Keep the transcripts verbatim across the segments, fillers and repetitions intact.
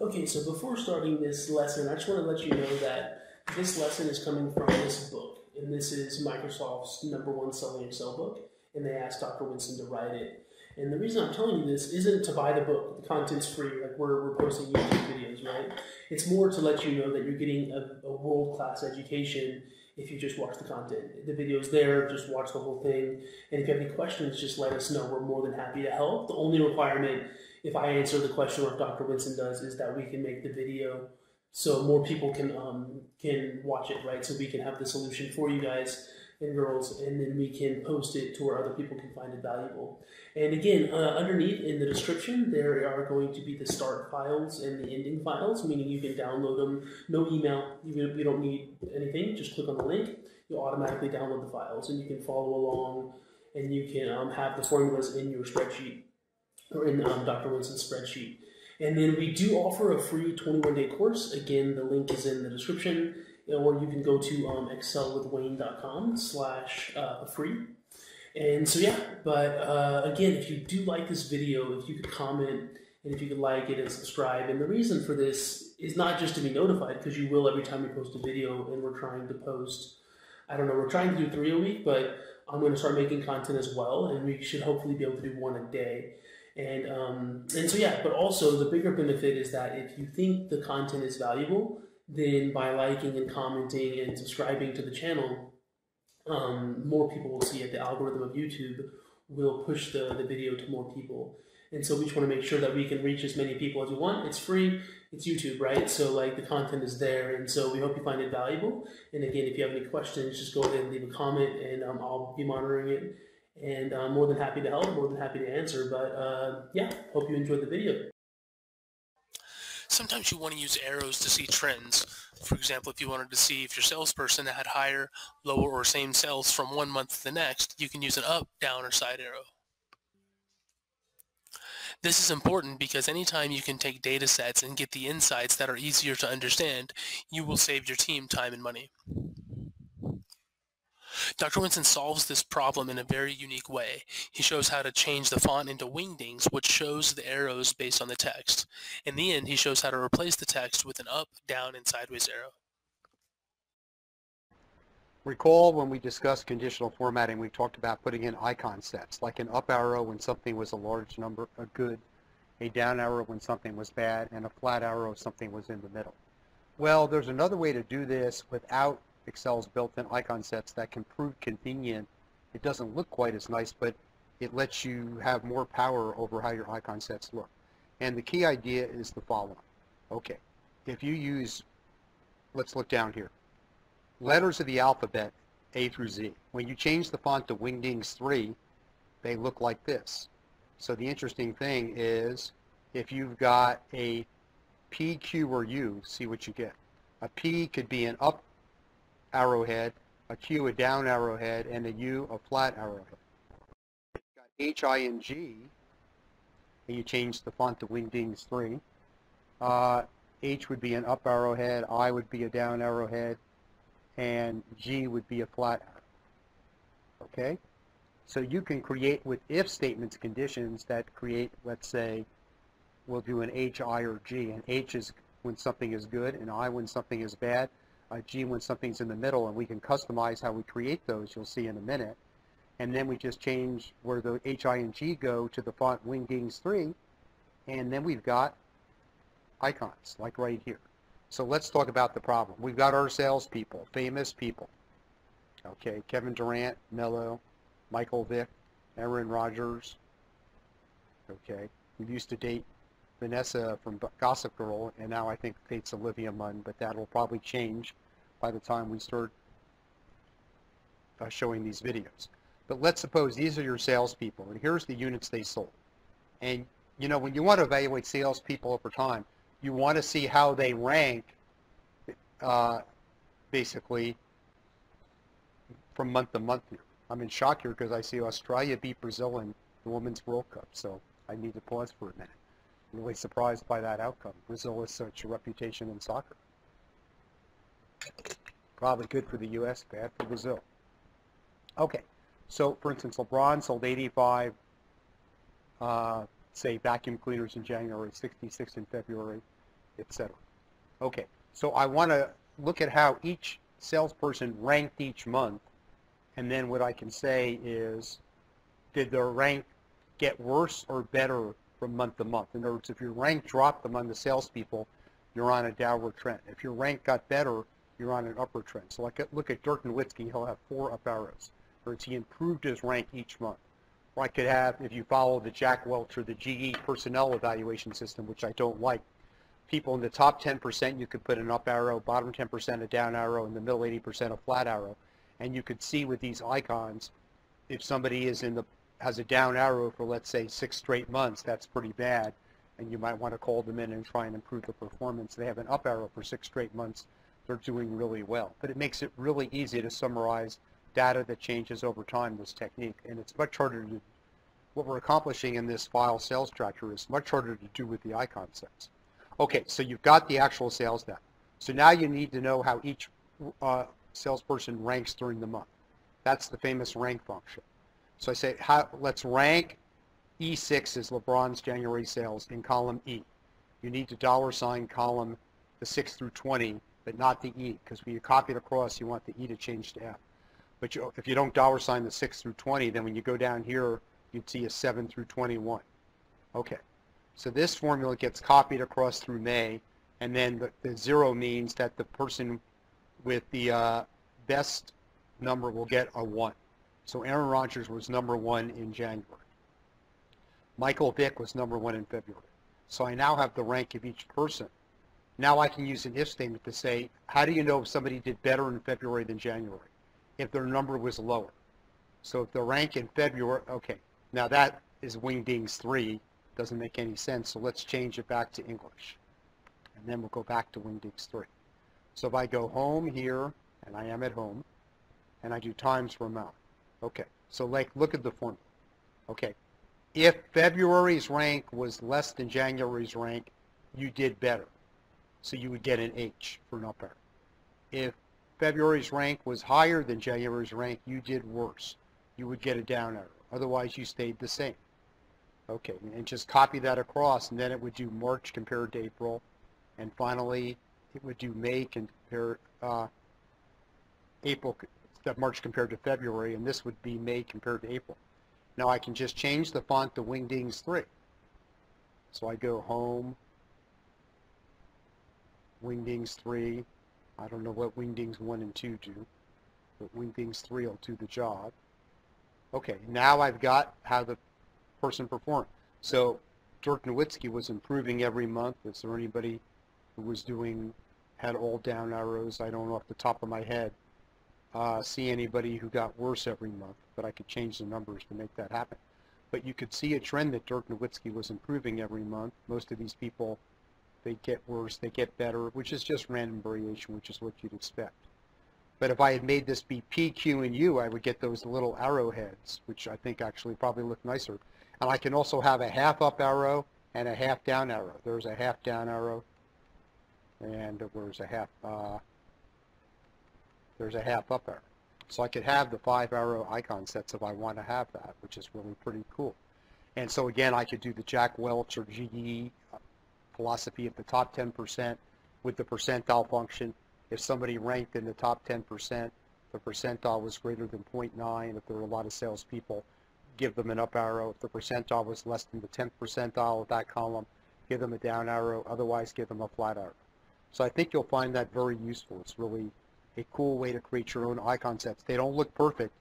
Okay, so before starting this lesson, I just want to let you know that this lesson is coming from this book, and this is Microsoft's number one selling Excel book, and they asked Doctor Winston to write it. And the reason I'm telling you this isn't to buy the book. The content's free, like we're, we're posting YouTube videos, right? It's more to let you know that you're getting a, a world-class education if you just watch the content. The video's there, just watch the whole thing. And if you have any questions, just let us know. We're more than happy to help. The only requirement, if I answer the question like Doctor Winston does, is that we can make the video so more people can um, can watch it, right? So we can have the solution for you guys and girls, and then we can post it to where other people can find it valuable. And again, uh, underneath in the description, there are going to be the start files and the ending files, meaning you can download them, no email, you, you don't need anything, just click on the link, you'll automatically download the files, and you can follow along, and you can um, have the formulas in your spreadsheet, or in um, Doctor Winston's spreadsheet. And then we do offer a free twenty-one day course. Again, the link is in the description, or you can go to um, excel with wayne dot com slash free. And so yeah, but uh, again, if you do like this video, if you could comment, and if you could like it and subscribe. And the reason for this is not just to be notified, because you will every time we post a video, and we're trying to post, I don't know, we're trying to do three a week, but I'm going to start making content as well, and we should hopefully be able to do one a day. And, um, and so yeah, but also the bigger benefit is that if you think the content is valuable, then by liking and commenting and subscribing to the channel, um, more people will see it. The algorithm of YouTube will push the, the video to more people. And so we just want to make sure that we can reach as many people as we want. It's free. It's YouTube, right? So like the content is there. And so we hope you find it valuable. And again, if you have any questions, just go ahead and leave a comment, and um, I'll be monitoring it. And I'm more than happy to help, more than happy to answer. But uh, yeah, hope you enjoyed the video. Sometimes you want to use arrows to see trends. For example, if you wanted to see if your salesperson had higher, lower, or same sales from one month to the next, you can use an up, down, or side arrow. This is important because anytime you can take data sets and get the insights that are easier to understand, you will save your team time and money. Doctor Winston solves this problem in a very unique way. He shows how to change the font into Wingdings, which shows the arrows based on the text. In the end, he shows how to replace the text with an up, down, and sideways arrow. Recall when we discussed conditional formatting, we talked about putting in icon sets, like an up arrow when something was a large number, a good, a down arrow when something was bad, and a flat arrow if something was in the middle. Well, there's another way to do this without Excel's built-in icon sets that can prove convenient. It doesn't look quite as nice, but it lets you have more power over how your icon sets look. And the key idea is the following. Okay, if you use, let's look down here, letters of the alphabet A through Z. When you change the font to Wingdings three, they look like this. So the interesting thing is, if you've got a P, Q, or U, see what you get. A P could be an up arrowhead, a Q a down arrowhead, and a U a flat arrowhead. Got H, I, and G, and you change the font to Wingdings three. Uh, H would be an up arrowhead, I would be a down arrowhead, and G would be a flat arrow. Okay? So you can create with if statements conditions that create, let's say, we'll do an H, I, or G, and H is when something is good, and I when something is bad, a G when something's in the middle, and we can customize how we create those, you'll see in a minute. And then we just change where the H, I, and G go to the font Wingdings three, and then we've got icons, like right here. So let's talk about the problem. We've got our salespeople, famous people. Okay, Kevin Durant, Melo, Michael Vick, Aaron Rodgers. Okay, we used to date Vanessa from Gossip Girl, and now I think it's Olivia Munn, but that'll probably change by the time we start uh, showing these videos. But let's suppose these are your salespeople, and here's the units they sold. And, you know, when you want to evaluate salespeople over time, you want to see how they rank, uh, basically, from month to month here. I'm in shock here because I see Australia beat Brazil in the Women's World Cup, so I need to pause for a minute. Really surprised by that outcome. Brazil has such a reputation in soccer. Probably good for the U S, bad for Brazil. Okay, so for instance, LeBron sold eighty-five, uh, say, vacuum cleaners in January, sixty-six in February, et cetera. Okay, so I want to look at how each salesperson ranked each month, and then what I can say is, did their rank get worse or better from month to month? In other words, if your rank dropped among the salespeople, you're on a downward trend. If your rank got better, you're on an upward trend. So like, look at Dirk Nowitzki, he'll have four up arrows. In other words, he improved his rank each month. Or I could have, if you follow the Jack Welch or the G E personnel evaluation system, which I don't like, people in the top ten percent, you could put an up arrow, bottom ten percent a down arrow, and the middle eighty percent a flat arrow. And you could see with these icons, if somebody is in the has a down arrow for, let's say, six straight months, that's pretty bad. And you might want to call them in and try and improve the performance. They have an up arrow for six straight months, they're doing really well. But it makes it really easy to summarize data that changes over time, this technique. And it's much harder to, what we're accomplishing in this file sales tracker is much harder to do with the icon sets. Okay, so you've got the actual sales data. So now you need to know how each uh, salesperson ranks during the month. That's the famous rank function. So I say, how, let's rank E six is LeBron's January sales in column E. You need to dollar sign column the six through twenty, but not the E, because when you copy it across, you want the E to change to F. But you, if you don't dollar sign the six through twenty, then when you go down here, you'd see a seven through twenty-one. Okay. So this formula gets copied across through May, and then the, the zero means that the person with the uh, best number will get a one. So Aaron Rodgers was number one in January. Michael Vick was number one in February. So I now have the rank of each person. Now I can use an if statement to say, how do you know if somebody did better in February than January? If their number was lower. So if the rank in February, okay, now that is Wingdings three. Doesn't make any sense, so let's change it back to English. And then we'll go back to Wingdings three. So if I go home here, and I am at home, and I do times for amount. Okay, so like, look at the formula. Okay, if February's rank was less than January's rank, you did better. So you would get an H for an up arrow. If February's rank was higher than January's rank, you did worse. You would get a down arrow. Otherwise, you stayed the same. Okay, and just copy that across, and then it would do March compared to April, and finally it would do May compared uh, April, March compared to February, and this would be May compared to April. Now I can just change the font to Wingdings three. So I go home, Wingdings three. I don't know what Wingdings one and two do, but Wingdings three will do the job. Okay, now I've got how the person performed. So Dirk Nowitzki was improving every month. Is there anybody who was doing, had all down arrows? I don't know off the top of my head. Uh, see anybody who got worse every month, but I could change the numbers to make that happen. But you could see a trend that Dirk Nowitzki was improving every month. Most of these people, they get worse, they get better, which is just random variation, which is what you'd expect. But if I had made this be P, Q, and U, I would get those little arrowheads, which I think actually probably look nicer. And I can also have a half up arrow and a half down arrow. There's a half down arrow, and there's a half uh, there's a half up arrow. So I could have the five arrow icon sets if I want to have that, which is really pretty cool. And so again, I could do the Jack Welch or G E philosophy at the top ten percent with the percentile function. If somebody ranked in the top ten percent, the percentile was greater than zero point nine. If there were a lot of salespeople, give them an up arrow. If the percentile was less than the tenth percentile of that column, give them a down arrow. Otherwise, give them a flat arrow. So I think you'll find that very useful. It's really a cool way to create your own icon sets. They don't look perfect,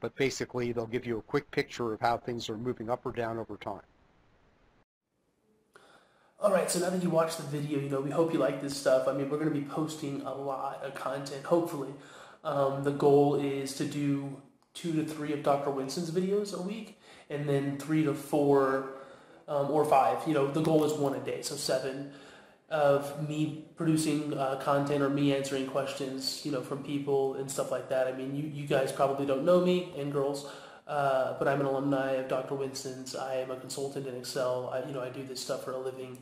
but basically they'll give you a quick picture of how things are moving up or down over time. All right, so now that you watched the video, you know, we hope you like this stuff. I mean, we're going to be posting a lot of content, hopefully. Um, the goal is to do two to three of Doctor Winston's videos a week, and then three to four um, or five. You know, the goal is one a day, so seven of me producing uh, content or me answering questions, you know, from people and stuff like that. I mean, you, you guys probably don't know me, and girls, uh, but I'm an alumni of Doctor Winston's. I am a consultant in Excel. I, you know, I do this stuff for a living.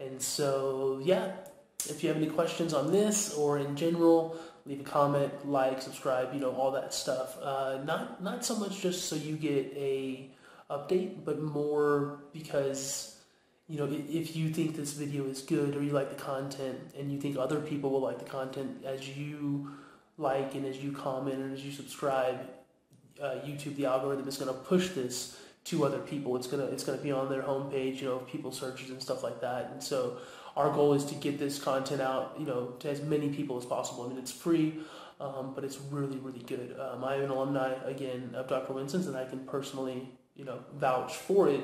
And so, yeah, if you have any questions on this or in general, leave a comment, like, subscribe, you know, all that stuff. Uh, not not so much just so you get a update, but more because you know, if you think this video is good or you like the content and you think other people will like the content as you like and as you comment and as you subscribe, uh, YouTube, the algorithm is going to push this to other people. It's gonna it's gonna be on their homepage, you know, people searches and stuff like that. And so our goal is to get this content out, you know, to as many people as possible. I mean, it's free, um, but it's really, really good. Um, I am an alumni again of Doctor Winston's, and I can personally, you know, vouch for it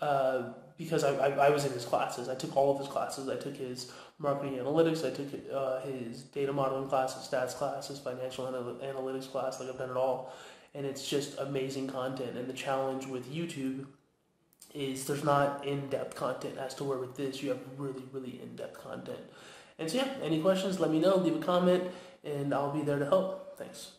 uh, because I, I I was in his classes. I took all of his classes. I took his marketing analytics. I took uh, his data modeling class, his stats class, his financial analytics class. Like, I've done it all. And it's just amazing content. And the challenge with YouTube is there's not in-depth content as to where with this you have really, really in-depth content. And so yeah, any questions, let me know, leave a comment, and I'll be there to help. Thanks.